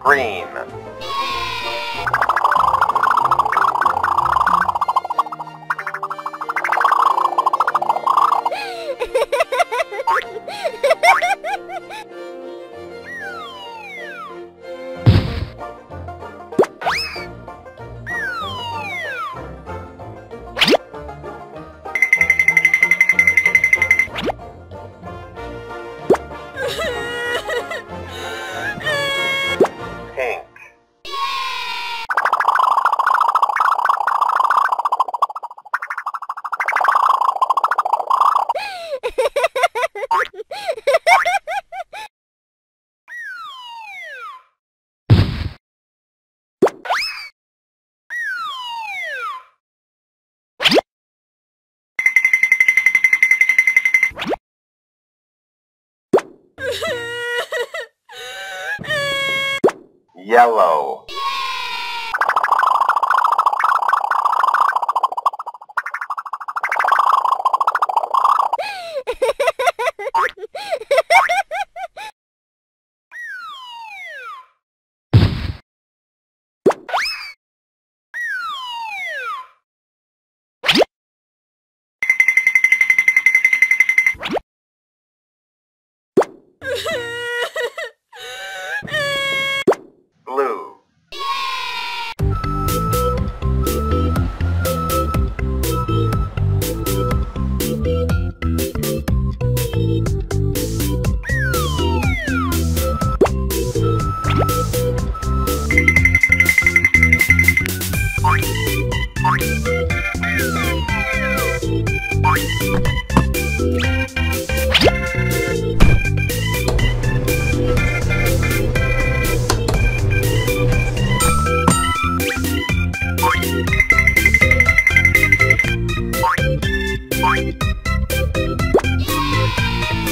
Green. Yellow.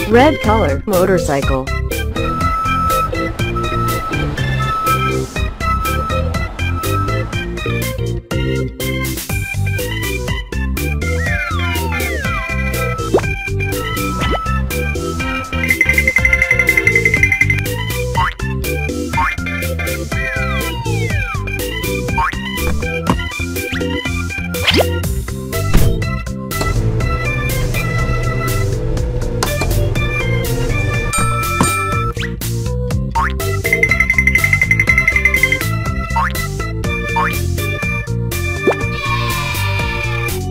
Red color, motorcycle.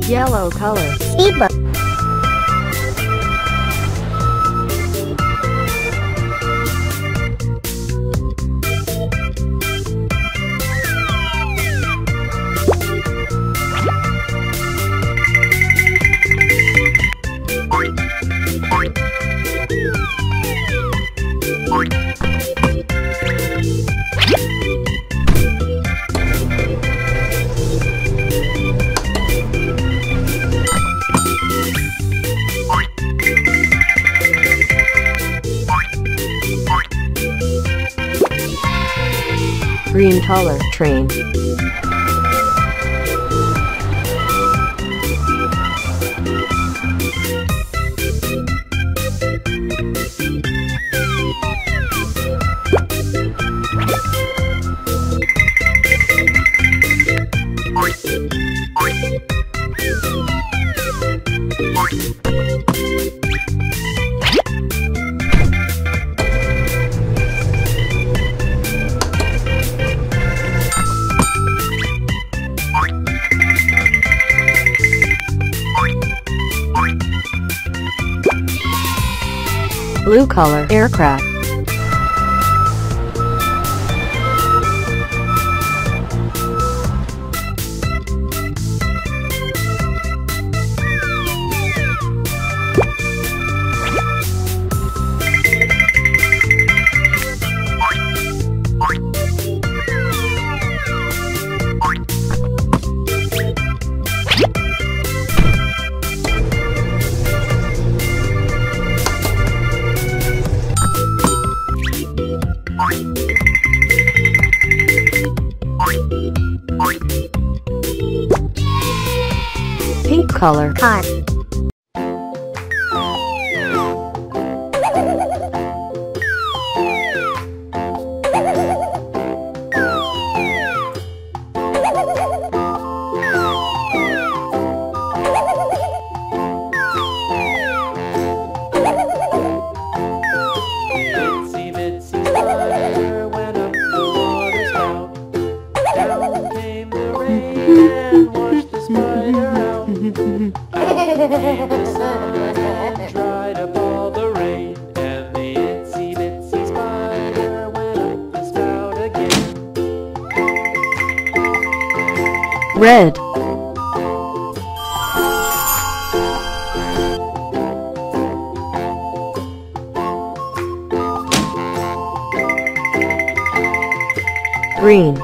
Yellow color, speedboat. Green color, train. blue-collar aircraft. Pink color car. Dried up all the rain, and the itsy bitsy spider went up the spout again. Red. Green.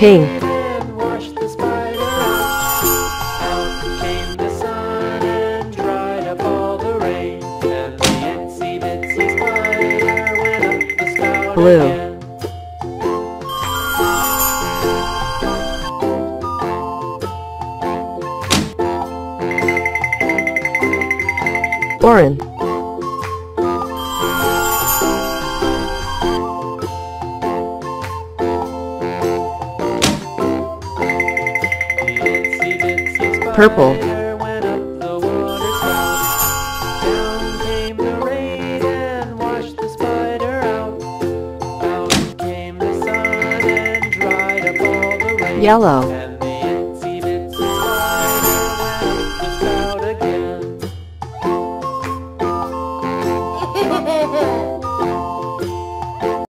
Pink. And washed the spider out. Out came the sun and dried up all the rain. And the itsy bitsy spider went up the spout again. Blue. Orange. Purple. Yellow.